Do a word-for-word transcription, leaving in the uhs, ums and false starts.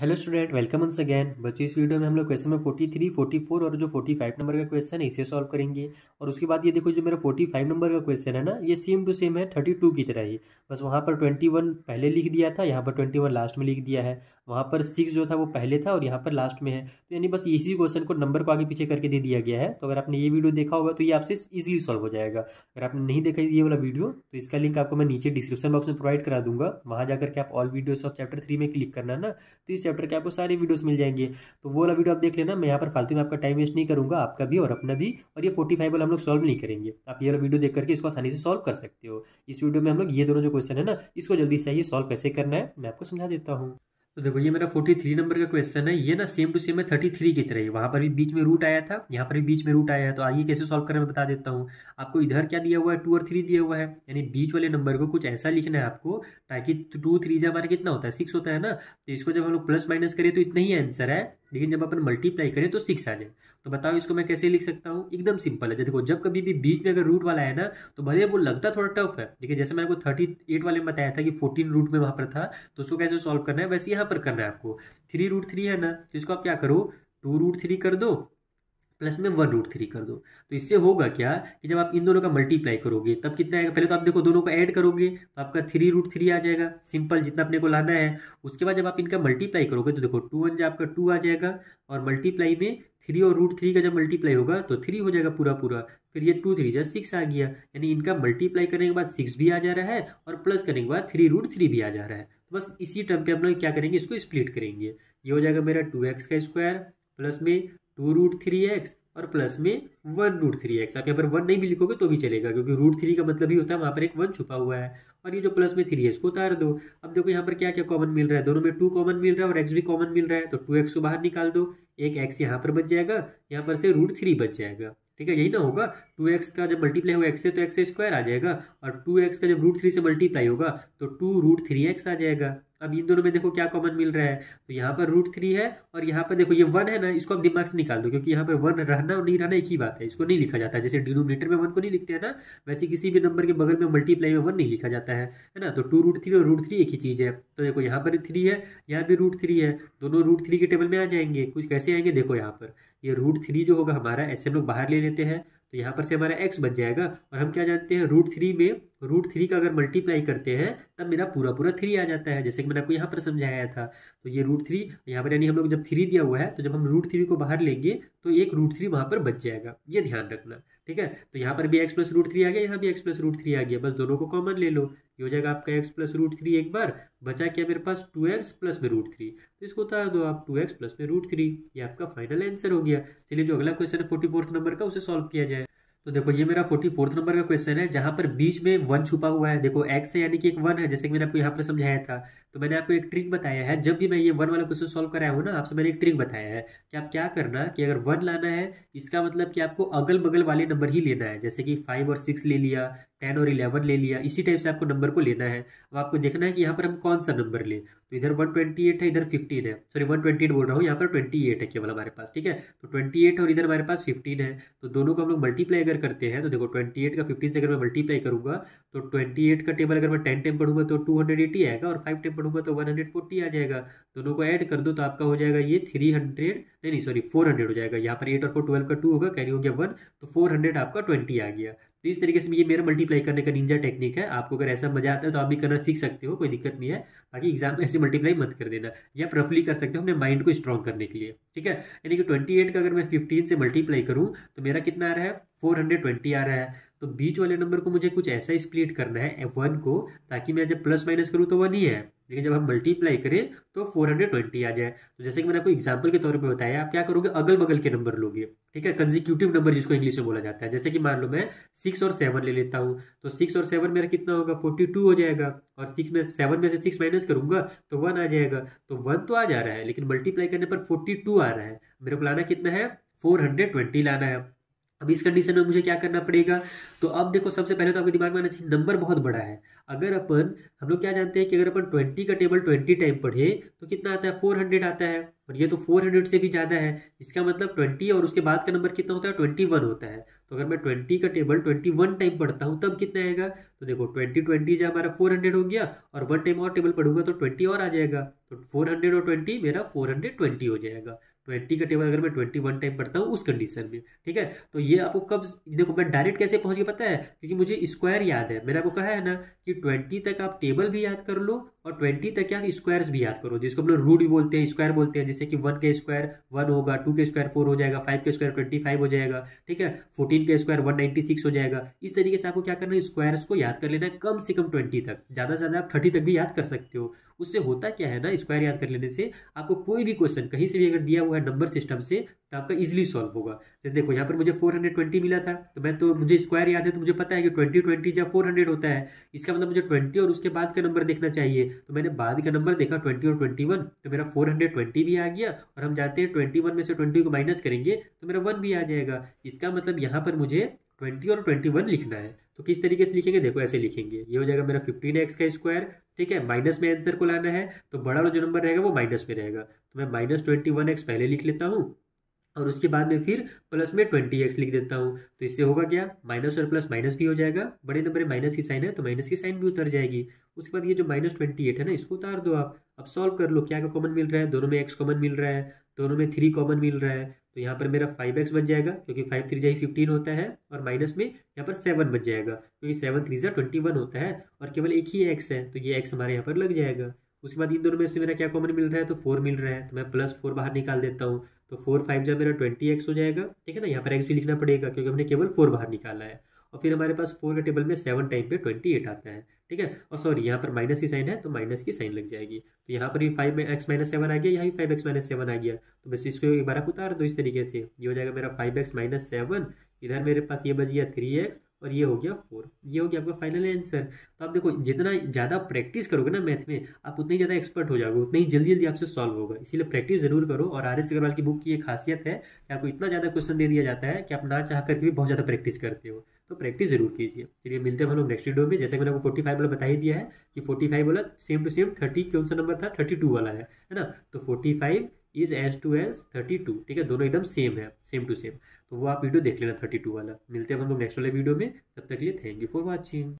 Hello student, welcome once again. बच्चों, इस video में हम लोग क्वेश्चन में तैंतालीस, चौवालीस और जो पैंतालीस नंबर का क्वेश्चन है इसे सॉल्व करेंगे। और उसके बाद ये देखो, जो मेरा पैंतालीस नंबर का क्वेश्चन है ना, ये सेम टू सेम है बत्तीस की तरह ही। बस वहाँ पर इक्कीस पहले लिख दिया था, यहाँ पर इक्कीस लास्ट में लिख दिया है। वहाँ पर सिक्स जो था वो पहले था और यहाँ पर लास्ट में है। तो यानी बस इसी क्वेश्चन को नंबर को आगे पीछे करके दे दिया गया है। तो अगर आपने ये वीडियो देखा होगा तो ये आपसे ईजिली सॉल्व हो जाएगा। अगर आपने नहीं देखा ये वाला वीडियो तो इसका लिंक आपको मैं नीचे डिस्क्रिप्शन बॉक्स में प्रोवाइड करा दूंगा। वहाँ जाकर के आप all videos of chapter three में क्लिक करना ना, तो इस चैप्टर के आपको सारे वीडियोस मिल जाएंगे। तो वो वाला वीडियो आप देख लेना। मैं यहाँ पर फालतू में आपका टाइम वेस्ट नहीं करूँगा, आपका भी और अपना भी। और ये पैंतालीस वाला हम लोग सॉल्व नहीं करेंगे। आप ये वाला वीडियो देख करके इसको आसानी से सॉल्व कर सकते हो। इस वीडियो में हम लोग ये दोनों जो क्वेश्चन है ना, इसको जल्दी से आइए सॉल्व कैसे करना है मैं आपको समझा देता हूँ। तो देखो, ये मेरा तैंतालीस नंबर का क्वेश्चन है। ये ना सेम टू सेम है तैंतीस की तरह ही। वहाँ पर भी बीच में रूट आया था, यहाँ पर भी बीच में रूट आया है। तो आइए कैसे सॉल्व करना मैं बता देता हूँ आपको। इधर क्या दिया हुआ है, टू और थ्री दिया हुआ है। यानी बीच वाले नंबर को कुछ ऐसा लिखना है आपको, ताकि टू थ्री जो हमारा कितना होता है, सिक्स होता है ना। तो इसको जब हम लोग प्लस माइनस करें तो इतना ही आंसर है, लेकिन जब अपन मल्टीप्लाई करें तो सिक्स आ जाए। तो बताओ इसको मैं कैसे लिख सकता हूँ। एकदम सिंपल है। देखो, जब कभी भी बीच में अगर रूट वाला है ना, तो भले वो लगता थोड़ा टफ है, लेकिन जैसे मैंने आपको अड़तीस वाले में बताया था कि चौदह रूट में वहाँ पर था, तो उसको कैसे सॉल्व करना है वैसे यहाँ पर करना है आपको। थ्री रूट थ्री है ना, तो इसको आप क्या करो, टू रूट थ्री कर दो प्लस में वन रूट थ्री कर दो। तो इससे होगा क्या कि जब आप इन दोनों का मल्टीप्लाई करोगे तब कितना आएगा। पहले तो आप देखो दोनों को ऐड करोगे तो आपका थ्री रूट थ्री आ जाएगा, सिंपल जितना अपने को लाना है। उसके बाद जब आप इनका मल्टीप्लाई करोगे तो देखो टू वन जो आपका टू आ जाएगा, और मल्टीप्लाई में थ्री और रूट थ्री का जब मल्टीप्लाई होगा तो थ्री हो जाएगा पूरा पूरा। फिर ये टू थ्री जो सिक्स आ गया। यानी इनका मल्टीप्लाई करने के बाद सिक्स भी आ जा रहा है और प्लस करने के बाद थ्री रूट थ्री भी आ जा रहा है। तो बस इसी टर्म पर हम लोग क्या करेंगे, इसको स्प्लिट करेंगे। ये हो जाएगा मेरा टू एक्स का स्क्वायर प्लस में टू रूट थ्री एक्स और प्लस में वन रूट थ्री एक्स। आप यहाँ पर वन नहीं भी लिखोगे तो भी चलेगा, क्योंकि रूट थ्री का मतलब ही होता है वहाँ पर एक वन छुपा हुआ है। और ये जो प्लस में थ्री है इसको उतार दो। अब देखो यहाँ पर क्या क्या कॉमन मिल रहा है, दोनों में टू कॉमन मिल रहा है और एक्स भी कॉमन मिल रहा है। तो टू एक्स को बाहर निकाल दो, एक एक्स यहाँ पर बच जाएगा, यहाँ पर से रूट थ्री बच जाएगा। ठीक है, यही ना होगा। टू एक्स का जब मल्टीप्लाई होगा एक्स से तो एक्स स्क्वायर आ जाएगा, और टू एक्स का जब रूट थ्री से मल्टीप्लाई होगा तो टू रूट थ्री एक्स आ जाएगा। अब इन दोनों में देखो क्या कॉमन मिल रहा है, तो यहाँ पर रूट थ्री है और यहाँ पर देखो ये वन है ना, इसको आप दिमाग से निकाल दो, क्योंकि यहाँ पर वन रहना और नहीं रहना एक ही बात है। इसको नहीं लिखा जाता है, जैसे डिनोमिनेटर में वन को नहीं लिखते हैं ना, वैसे किसी भी नंबर के बगल में मल्टीप्लाई में वन नहीं लिखा जाता है, है ना। तो टू रूट थ्री और रूट थ्री एक ही चीज़ है। तो देखो यहाँ पर थ्री है, यहाँ भी रूट थ्री है, दोनों रूट थ्री के टेबल में आ जाएंगे। कुछ कैसे आएंगे देखो, यहाँ पर ये रूट थ्री जो होगा हमारा ऐसे हम लोग बाहर ले लेते हैं, तो यहाँ पर से हमारा x बच जाएगा। और हम क्या जानते हैं, रूट थ्री में रूट थ्री का अगर मल्टीप्लाई करते हैं तब मेरा पूरा पूरा थ्री आ जाता है, जैसे कि मैंने आपको यहाँ पर समझाया था। तो ये रूट थ्री यहाँ पर, यानी हम लोग जब थ्री दिया हुआ है तो जब हम रूट थ्री को बाहर लेंगे तो एक रूट थ्री वहाँ पर बच जाएगा, ये ध्यान रखना। ठीक है, तो यहाँ पर भी x प्लस रूट थ्री आ गया, यहाँ भी x प्लस रूट थ्री आ गया। बस दोनों को कॉमन ले लो, ये हो जाएगा आपका x प्लस रूट थ्री। एक बार बचा क्या मेरे पास, टू एक्स प्लस में रूट थ्री, तो इसको उतार दो आप, टू एक्स प्लस में रूट थ्री। ये आपका फाइनल आंसर हो गया। चलिए जो अगला क्वेश्चन है फोर्टी फोर्थ नंबर का, उसे सॉल्व किया जाए। तो देखो ये मेरा फोर्टी फोर्थ नंबर का क्वेश्चन है, जहाँ पर बीच में वन छुपा हुआ है। देखो एक्स है यानी कि एक वन है, जैसे कि मैंने आपको यहाँ पर समझाया था। तो मैंने आपको एक ट्रिक बताया है, जब भी मैं ये वन वाला क्वेश्चन सॉल्व कराया हूँ ना आपसे, मैंने एक ट्रिक बताया है कि आप क्या करना, कि अगर वन लाना है इसका मतलब कि आपको अगल बगल वाले नंबर ही लेना है। जैसे कि फाइव और सिक्स ले लिया, टेन और इलेवन ले लिया, इसी टाइप से आपको नंबर को लेना है। अब आपको देखना है कि यहाँ पर हम कौन सा नंबर लें। तो इधर एक सौ अट्ठाईस है, इधर पंद्रह है, सॉरी एक सौ अट्ठाईस बोल रहा हूँ, यहाँ पर अट्ठाईस है केवल हमारे पास। ठीक है, तो अट्ठाईस और इधर हमारे पास पंद्रह है। तो दोनों को हम लोग मल्टीप्लाई अगर करते हैं तो देखो अट्ठाईस का पंद्रह से अगर मैं मल्टीप्लाई करूँगा तो अट्ठाईस का टेबल अगर मैं दस टाइम पढ़ूंगा तो दो सौ अस्सी आएगा, और पाँच टाइम पढ़ूंगा तो एक सौ चालीस आ जाएगा। दोनों को ऐड कर दो तो आपका हो जाएगा ये तीन सौ, नहीं नहीं सॉरी चार सौ हो जाएगा। यहाँ पर एट और फोर ट्वेल्व का टू होगा, कैरी हो गया वन, तो चार सौ आपका बीस आ गया। तो इस तरीके से ये मेरा मल्टीप्लाई करने का निंजा टेक्निक है। आपको अगर ऐसा मजा आता है तो आप भी करना सीख सकते हो, कोई दिक्कत नहीं है। बाकी एग्जाम में ऐसे मल्टीप्लाई मत कर देना, या आप रफली कर सकते हो अपने माइंड को स्ट्रॉन्ग करने के लिए। ठीक है, यानी कि अट्ठाईस का अगर मैं पंद्रह से मल्टीप्लाई करूँ तो मेरा कितना आ रहा है, चार सौ बीस आ रहा है। तो बीच वाले नंबर को मुझे कुछ ऐसा स्प्लिट करना है वन को, ताकि मैं जब प्लस माइनस करूँ तो वन ही है, लेकिन जब हम मल्टीप्लाई करें तो चार सौ बीस आ जाए। तो जैसे कि मैंने आपको एग्जांपल के तौर पे बताया, आप क्या करोगे, अगल बगल के नंबर लोगे। ठीक है, कंसेक्यूटिव नंबर जिसको इंग्लिश में बोला जाता है। जैसे कि मान लो मैं सिक्स और सेवन ले लेता हूँ, तो सिक्स और सेवन मेरा कितना होगा, फोर्टी टू हो जाएगा। और सिक्स में सेवन में से सिक्स माइनस करूँगा तो वन आ जाएगा। तो वन तो आ जा रहा है, लेकिन मल्टीप्लाई करने पर फोर्टी टू आ रहा है। मेरे को लाना कितना है, फोर हंड्रेड ट्वेंटी लाना है। अब इस कंडीशन में मुझे क्या करना पड़ेगा, तो अब देखो सबसे पहले तो आपके दिमाग में आना चाहिए नंबर बहुत बड़ा है। अगर अपन हम लोग क्या जानते हैं कि अगर अपन बीस का टेबल बीस टाइम पढ़े तो कितना आता है, चार सौ आता है, और ये तो चार सौ से भी ज़्यादा है। इसका मतलब बीस और उसके बाद का नंबर कितना होता है, इक्कीस होता है। तो अगर मैं ट्वेंटी का टेबल ट्वेंटी वन टाइम पढ़ता हूँ तब कितना आएगा, तो देखो ट्वेंटी ट्वेंटी जो हमारा फोर हंड्रेड हो गया, और वन टाइम और टेबल पढ़ूंगा तो ट्वेंटी और आ जाएगा, तो फोर हंड्रेड और ट्वेंटी मेरा फोर हंड्रेड ट्वेंटी हो जाएगा। ट्वेंटी का टेबल अगर मैं ट्वेंटी वन टाइम पढ़ता हूँ उस कंडीशन में, ठीक है। तो ये आपको कब देखो मैं डायरेक्ट कैसे पहुँच गया पता है, क्योंकि मुझे स्क्वायर याद है। मैंने आपको कहा है ना कि ट्वेंटी तक आप टेबल भी याद कर लो और ट्वेंटी तक आप स्क्वायर्स भी याद करो, जिसको हम लोग रूट भी बोलते हैं, स्क्वायर बोलते हैं। जैसे कि वन का स्क्वायर वन होगा, टू का स्क्वायर फोर हो जाएगा, फाइव का स्क्वायर ट्वेंटी फाइव हो जाएगा, ठीक है, फोर्टीन का स्क्वायर वन नाइन्टी सिक्स हो जाएगा। इस तरीके से आपको क्या करना है, स्क्वायर्स को याद कर लेना है कम से कम ट्वेंटी तक, ज़्यादा से ज़्यादा आप थर्टी तक भी याद कर सकते हो। उससे होता क्या है ना, स्क्वायर याद कर लेने से आपको कोई भी क्वेश्चन कहीं से भी अगर दिया हुआ है नंबर सिस्टम से तो आपका इजीली सॉल्व होगा। जैसे देखो यहाँ पर मुझे फोर हंड्रेड ट्वेंटी मिला था, तो मैं तो मुझे स्क्वायर याद है, तो मुझे पता है कि ट्वेंटी ट्वेंटी जब फोर हंड्रेड होता है इसका मतलब मुझे ट्वेंटी और उसके बाद का नंबर देखना चाहिए। तो मैंने बाद का नंबर देखा ट्वेंटी और ट्वेंटी वन, तो मेरा फोर हंड्रेड ट्वेंटी भी आ गया, और हम जानते हैं ट्वेंटी वन में से ट्वेंटी को माइनस करेंगे तो मेरा वन भी आ जाएगा। इसका मतलब यहाँ पर मुझे ट्वेंटी और ट्वेंटी वन लिखना है। तो किस तरीके से लिखेंगे, देखो ऐसे लिखेंगे, ये हो जाएगा मेरा फिफ्टीन एक्स का स्क्वायर, ठीक है, माइनस में आंसर को लाना है तो बड़ा जो नंबर रहेगा वो माइनस में रहेगा, तो मैं माइनस ट्वेंटी वन एक्स पहले लिख लेता हूँ और उसके बाद में फिर प्लस में ट्वेंटी एक्स लिख देता हूँ। तो इससे होगा क्या, माइनस और प्लस माइनस भी हो जाएगा, बड़े नंबर में माइनस की साइन है तो माइनस की साइन भी उतर जाएगी। उसके बाद ये जो माइनस ट्वेंटी एट है ना इसको उतार दो आप। अब सॉल्व कर लो, क्या का कॉमन मिल रहा है, दोनों में एक्स कॉमन मिल रहा है, दोनों में थ्री कॉमन मिल रहा है, तो यहाँ पर मेरा फाइव एक्स बच जाएगा क्योंकि फाइव थ्री जाए फिफ्टीन होता है, और माइनस में यहाँ पर सेवन बच जाएगा क्योंकि सेवन थ्री जा ट्वेंटी वन होता है, और केवल एक ही एक्स है तो ये एक्स हमारे यहाँ पर लग जाएगा। उसके बाद इन दोनों में से मेरा क्या कॉमन मिल रहा है, तो फोर मिल रहा है, तो मैं प्लस फोर बाहर निकाल देता हूँ, तो फोर फाइव जा मेरा ट्वेंटी एक्स हो जाएगा, ठीक है ना, यहाँ पर एक्स भी लिखना पड़ेगा क्योंकि हमने केवल फोर बाहर निकाला है। और फिर हमारे पास फोर के टेबल में सेवन टाइम पे ट्वेंटी एट आता है, ठीक है, और सॉरी यहाँ पर माइनस की साइन है तो माइनस की साइन लग जाएगी, तो यहाँ पर भी फाइव में एक्स माइनस सेवन आ गया, यहाँ भी फाइव एक्स माइनस सेवन आ गया, तो बस इसको एक बार आप उतार दो इस तरीके से। ये हो जाएगा मेरा फाइव एक्स माइनस सेवन, इधर मेरे पास ये बच गया थ्री एक्स और ये हो गया फोर, ये हो गया आपका फाइनल आंसर। तो आप देखो जितना ज़्यादा प्रैक्टिस करोगे ना मैथ में आप उतनी ज़्यादा एक्सपर्ट हो जाओगे, उतनी जल्दी जल्दी आपसे सॉल्व होगा, इसीलिए प्रैक्टिस जरूर करो। और आर एस अग्रवाल की बुक की ये खासियत है कि आपको इतना ज़्यादा क्वेश्चन दे दिया जाता है कि आप ना चाह करके भी बहुत ज़्यादा प्रैक्टिस करते हो, तो प्रैक्टिस जरूर कीजिए। चलिए मिलते हैं हम लोग नेक्स्ट वीडियो में। जैसे मैंने आपको फोर्टी फाइव वाला बता ही दिया है कि फोर्टी फाइव वाला सेम टू सेम थर्टी कौन सा नंबर था, थर्टी टू वाला है है ना, तो forty five is as to as thirty two, ठीक है, दोनों एकदम सेम है, सेम टू सेम, तो वो आप वीडियो देख लेना थर्टी टू वाला। मिलते हैं हम लोग नेक्स्ट वाले वीडियो में, तब तक के लिए थैंक यू फॉर वॉचिंग।